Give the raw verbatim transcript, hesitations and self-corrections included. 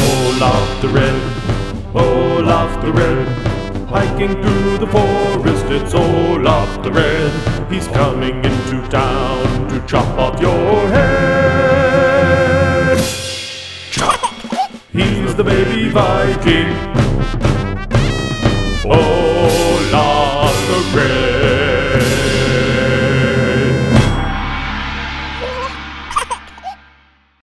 Olaf the Red, Olaf the Red, hiking through the forest, it's Olaf the Red. He's coming into town to chop off your head. Chop! He's the baby Viking. Oh,